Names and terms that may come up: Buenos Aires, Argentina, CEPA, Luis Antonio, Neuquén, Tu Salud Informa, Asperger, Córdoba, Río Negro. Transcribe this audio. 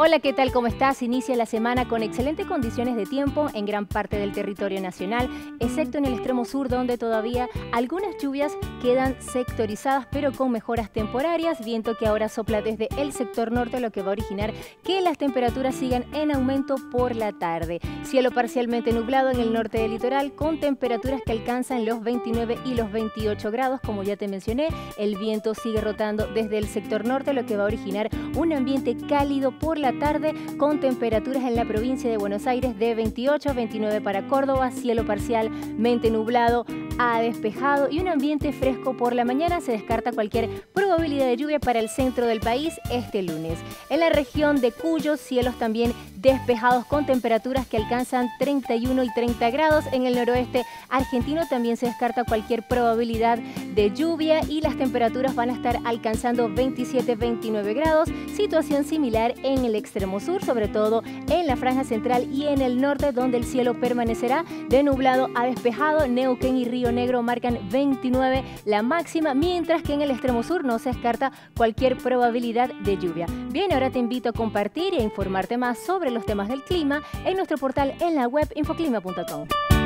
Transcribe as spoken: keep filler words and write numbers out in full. Hola, ¿qué tal? ¿Cómo estás? Inicia la semana con excelentes condiciones de tiempo en gran parte del territorio nacional, excepto en el extremo sur, donde todavía algunas lluvias quedan sectorizadas, pero con mejoras temporarias. Viento que ahora sopla desde el sector norte, lo que va a originar que las temperaturas sigan en aumento por la tarde. Cielo parcialmente nublado en el norte del litoral, con temperaturas que alcanzan los veintinueve y los veintiocho grados. Como ya te mencioné, el viento sigue rotando desde el sector norte, lo que va a originar un ambiente cálido por la tarde, con temperaturas en la provincia de Buenos Aires de veintiocho, veintinueve para Córdoba, cielo parcialmente nublado a despejado y un ambiente fresco por la mañana. Se descarta cualquier probabilidad de lluvia para el centro del país este lunes. En la región de Cuyo, cielos también despejados con temperaturas que alcanzan treinta y uno y treinta grados. En el noroeste argentino también se descarta cualquier probabilidad de lluvia y las temperaturas van a estar alcanzando veintisiete, veintinueve grados. Situación similar en el extremo sur, sobre todo en la franja central y en el norte, donde el cielo permanecerá de nublado a despejado. Neuquén y Río Negro marcan veintinueve la máxima, mientras que en el extremo sur no se descarta cualquier probabilidad de lluvia. Bien, ahora te invito a compartir e informarte más sobre los temas del clima en nuestro portal en la web infoclima punto com.